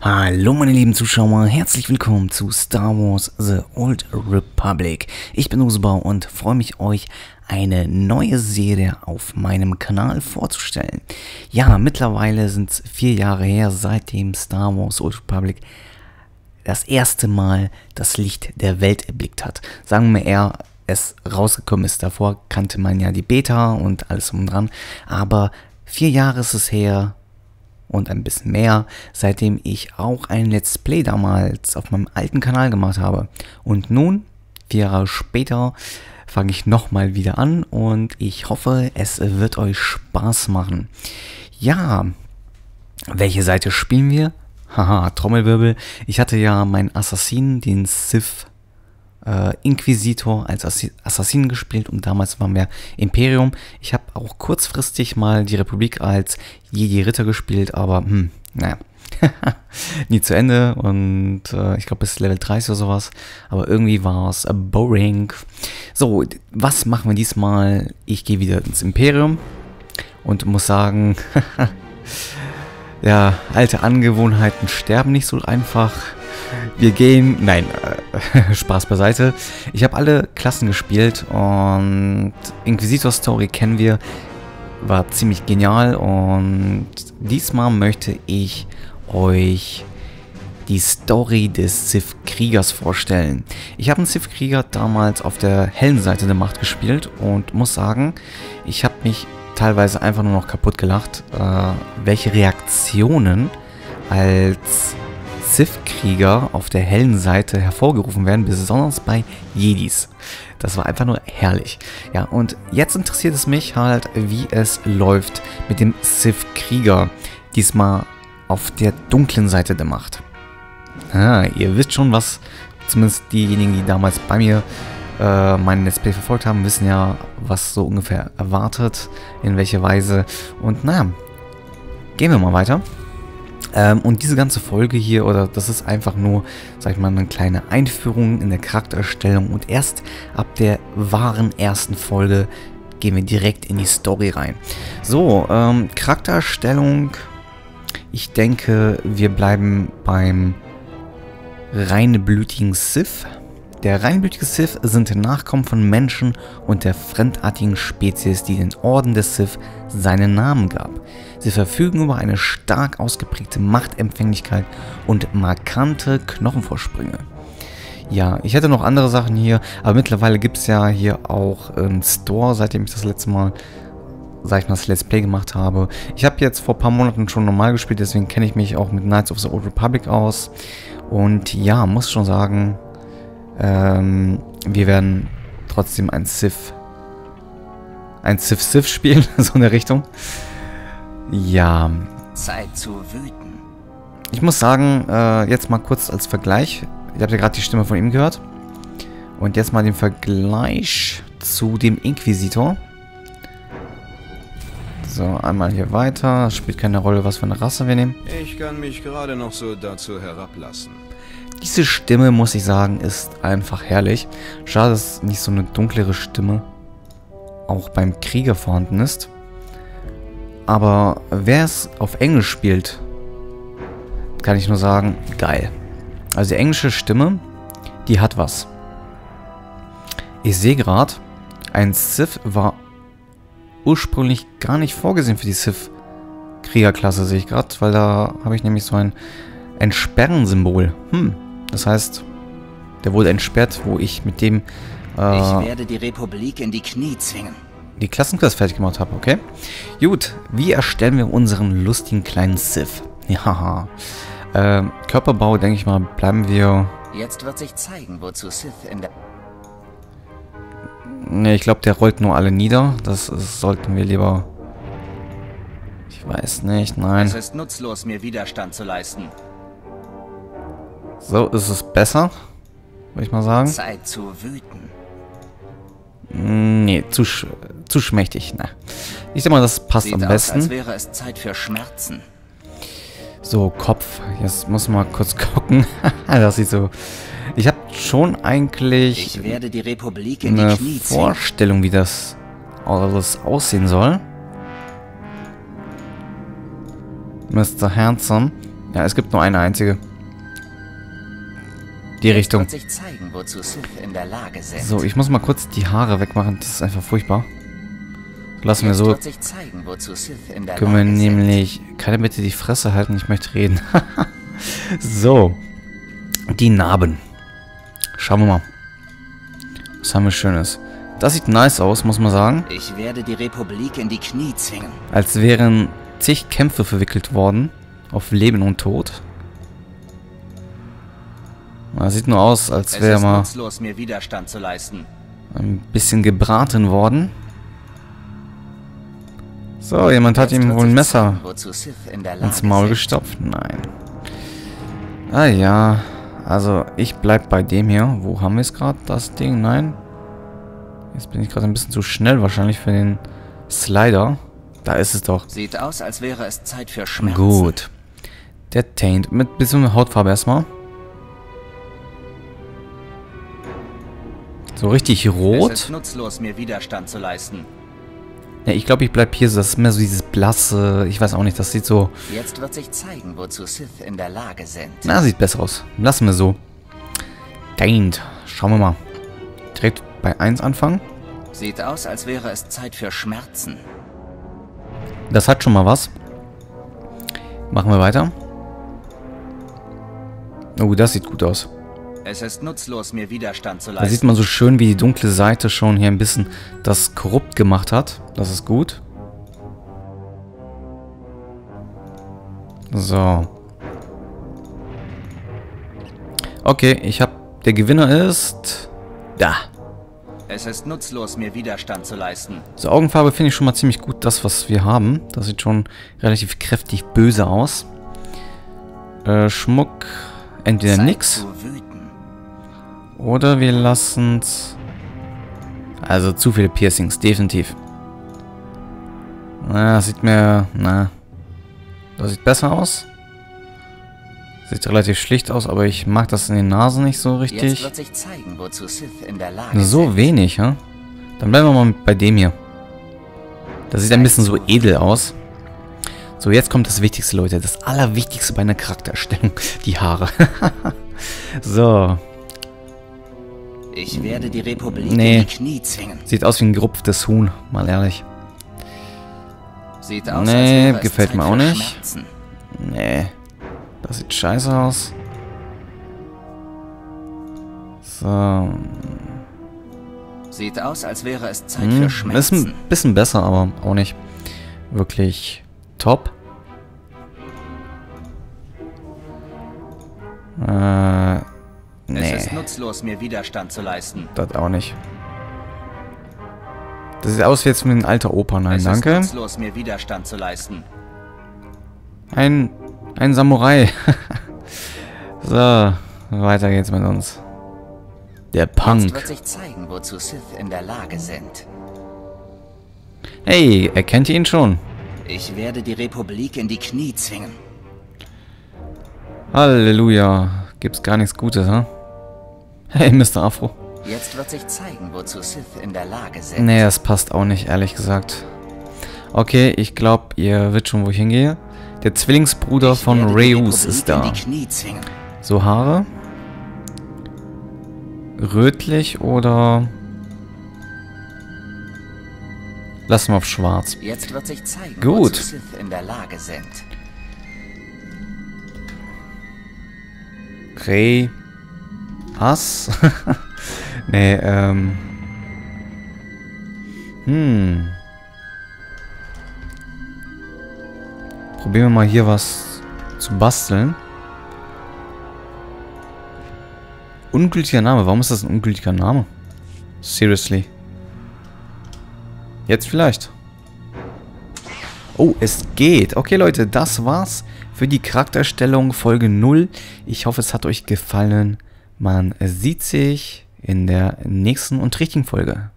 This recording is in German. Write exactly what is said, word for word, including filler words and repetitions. Hallo meine lieben Zuschauer, herzlich willkommen zu Star Wars The Old Republic. Ich bin UzoBa und freue mich, euch eine neue Serie auf meinem Kanal vorzustellen. Ja, mittlerweile sind es vier Jahre her, seitdem Star Wars The Old Republic das erste Mal das Licht der Welt erblickt hat. Sagen wir eher, es rausgekommen ist. Davor kannte man ja die Beta und alles drum und dran, aber vier Jahre ist es her und ein bisschen mehr, seitdem ich auch ein Let's Play damals auf meinem alten Kanal gemacht habe. Und nun, vier Jahre später, fange ich nochmal wieder an und ich hoffe, es wird euch Spaß machen. Ja, welche Seite spielen wir? Haha, Trommelwirbel. Ich hatte ja meinen Assassinen, den Sith äh, Inquisitor, als Ass Assassinen gespielt und damals waren wir Imperium. Ich habe auch kurzfristig mal die Republik als Jedi Ritter gespielt, aber hm, naja, nie zu Ende und äh, ich glaube bis Level dreißig oder sowas, aber irgendwie war es boring. So, was machen wir diesmal? Ich gehe wieder ins Imperium und muss sagen, ja, alte Angewohnheiten sterben nicht so einfach. Wir gehen, nein, äh, Spaß beiseite. Ich habe alle Klassen gespielt und Inquisitor Story kennen wir, war ziemlich genial und diesmal möchte ich euch die Story des Sith Kriegers vorstellen. Ich habe einen Sith Krieger damals auf der hellen Seite der Macht gespielt und muss sagen, ich habe mich teilweise einfach nur noch kaputt gelacht, äh, welche Reaktionen als Sith Krieger auf der hellen Seite hervorgerufen werden, besonders bei Jedis. Das war einfach nur herrlich. Ja, und jetzt interessiert es mich halt, wie es läuft mit dem Sith Krieger, diesmal auf der dunklen Seite der Macht. Ah, ihr wisst schon, was zumindest diejenigen, die damals bei mir äh, meinen Let's Play verfolgt haben, wissen ja, was so ungefähr erwartet, in welcher Weise. Und naja, gehen wir mal weiter. Ähm, und diese ganze Folge hier, oder das ist einfach nur, sag ich mal, eine kleine Einführung in der Charaktererstellung und erst ab der wahren ersten Folge gehen wir direkt in die Story rein. So, ähm, Charaktererstellung, ich denke, wir bleiben beim reinblütigen Sith. Der reinblütige Sith sind Nachkommen von Menschen und der fremdartigen Spezies, die den Orden des Sith seinen Namen gab. Sie verfügen über eine stark ausgeprägte Machtempfänglichkeit und markante Knochenvorsprünge. Ja, ich hätte noch andere Sachen hier, aber mittlerweile gibt es ja hier auch einen Store, seitdem ich das letzte Mal, sag ich mal, das Let's Play gemacht habe. Ich habe jetzt vor ein paar Monaten schon normal gespielt, deswegen kenne ich mich auch mit Knights of the Old Republic aus. Und ja, muss schon sagen, Ähm, wir werden trotzdem ein Sith, ein Sith-Sith spielen, so in der Richtung. Ja. Zeit zu wüten. Ich muss sagen, äh, jetzt mal kurz als Vergleich. Ihr habt ja gerade die Stimme von ihm gehört. Und jetzt mal den Vergleich zu dem Inquisitor. So, einmal hier weiter. Es spielt keine Rolle, was für eine Rasse wir nehmen. Ich kann mich gerade noch so dazu herablassen. Diese Stimme, muss ich sagen, ist einfach herrlich. Schade, dass nicht so eine dunklere Stimme auch beim Krieger vorhanden ist. Aber wer es auf Englisch spielt, kann ich nur sagen, geil. Also die englische Stimme, die hat was. Ich sehe gerade, ein Sith war ursprünglich gar nicht vorgesehen für die Sith-Kriegerklasse, sehe ich gerade, weil da habe ich nämlich so ein Entsperren-Symbol. Hm. Das heißt, der wurde entsperrt, wo ich mit dem äh, ich werde die Republik in die Knie zwingen. Die Klassenklasse fertig gemacht habe, okay? Gut, wie erstellen wir unseren lustigen kleinen Sith? Ja. Äh, Körperbau, denke ich mal, bleiben wir. Jetzt wird sich zeigen, wozu Sith in der. Ne, ich glaube, der rollt nur alle nieder. Das, das sollten wir lieber. Ich weiß nicht, nein. Es ist nutzlos, mir Widerstand zu leisten. So ist es besser, würde ich mal sagen. Zeit zu wüten. Nee, zu, sch zu schmächtig. Na. Ich denke mal, das passt Sieht am aus, besten. Als wäre es Zeit für Schmerzen. So, Kopf. Jetzt muss man mal kurz gucken. Das sieht so. Ich habe schon eigentlich ich werde die Republik in eine die Knie ziehen. Vorstellung, wie das alles aussehen soll. Mister Handsome. Ja, es gibt nur eine einzige. Die Richtung. Sich zeigen, wozu Sith in der Lage sind. So, ich muss mal kurz die Haare wegmachen. Das ist einfach furchtbar. Lassen wir so. Sich zeigen, wozu Sith in der Lage können wir nämlich... Kann er bitte die Fresse halten? Ich möchte reden. So. Die Narben. Schauen wir mal. Was haben wir Schönes? Das sieht nice aus, muss man sagen. Ich werde die Republik in die Knie zwingen. Als wären zig Kämpfe verwickelt worden. Auf Leben und Tod. Das sieht nur aus, als wäre mal nutzlos, mir Widerstand zu leisten. Ein bisschen gebraten worden. So, jemand hat ihm wohl ein Messer ins Maul gestopft. Nein. Ah ja, also ich bleib bei dem hier. Wo haben wir es gerade, das Ding? Nein. Jetzt bin ich gerade ein bisschen zu schnell wahrscheinlich für den Slider. Da ist es doch. Sieht aus, als wäre es Zeit für Schmerzen. Gut. Der Taint mit bisschen Hautfarbe erstmal. So richtig rot. Es ist nutzlos, mir Widerstand zu leisten. Ja, ich glaube, ich bleib hier. Das ist mehr so dieses blasse. Ich weiß auch nicht, das sieht so... Jetzt wird sich zeigen, wozu Sith in der Lage sind. Na, sieht besser aus. Lassen wir so. Taint. Schauen wir mal. Direkt bei eins anfangen. Sieht aus, als wäre es Zeit für Schmerzen. Das hat schon mal was. Machen wir weiter. Oh, das sieht gut aus. Es ist nutzlos, mir Widerstand zu leisten. Da sieht man so schön, wie die dunkle Seite schon hier ein bisschen das korrupt gemacht hat. Das ist gut. So. Okay, ich habe... Der Gewinner ist... Da. Es ist nutzlos, mir Widerstand zu leisten. So, Augenfarbe finde ich schon mal ziemlich gut, das, was wir haben. Das sieht schon relativ kräftig böse aus. Äh, Schmuck... Entweder nix... Oder wir lassen's. Also zu viele Piercings, definitiv. Na, das sieht mir... Na. Das sieht besser aus. Sieht relativ schlicht aus, aber ich mag das in den Nasen nicht so richtig. Jetzt wird sich zeigen, wozu Sith in der Lage so sind. Wenig, ja? Dann bleiben wir mal bei dem hier. Das sieht ein bisschen so edel aus. So, jetzt kommt das Wichtigste, Leute. Das Allerwichtigste bei einer Charaktererstellung. Die Haare. So. Ich werde die Republik nee. in die Knie zwingen. Sieht aus wie ein gerupftes Huhn, mal ehrlich. Sieht aus, nee, als gefällt mir auch nicht. Schmerzen. Nee, das sieht scheiße aus. So. Sieht aus, als wäre es Zeit hm, für Schmerzen. Ist ein bisschen besser, aber auch nicht wirklich top. Äh... Nee. Es ist nutzlos, mir Widerstand zu leisten. Das auch nicht. Das sieht aus wie jetzt mit ein alter Opa. Nein, es danke. Es ist nutzlos, mir Widerstand zu leisten. Ein, ein Samurai. So, weiter geht's mit uns. Der Punk. Jetzt wird sich zeigen, wozu Sith in der Lage sind. Hey, erkennt ihr ihn schon? Ich werde die Republik in die Knie zwingen. Halleluja. Gibt's gar nichts Gutes, ha? Hey, Mister Afro. Jetzt wird sich zeigen, wozu Sith in der Lage sind. Nee, das passt auch nicht, ehrlich gesagt. Okay, ich glaube, ihr wisst schon, wo ich hingehe. Der Zwillingsbruder ich von Rayus ist da. So, Haare. Rötlich oder... Lassen wir auf schwarz. Jetzt wird sich zeigen, gut. Wozu Sith in der Lage sind. Ray... Hass? Nee, ähm... Hm... Probieren wir mal hier was zu basteln. Ungültiger Name. Warum ist das ein ungültiger Name? Seriously. Jetzt vielleicht. Oh, es geht. Okay, Leute, das war's für die Charakterstellung Folge null. Ich hoffe, es hat euch gefallen. Man sieht sich in der nächsten und richtigen Folge.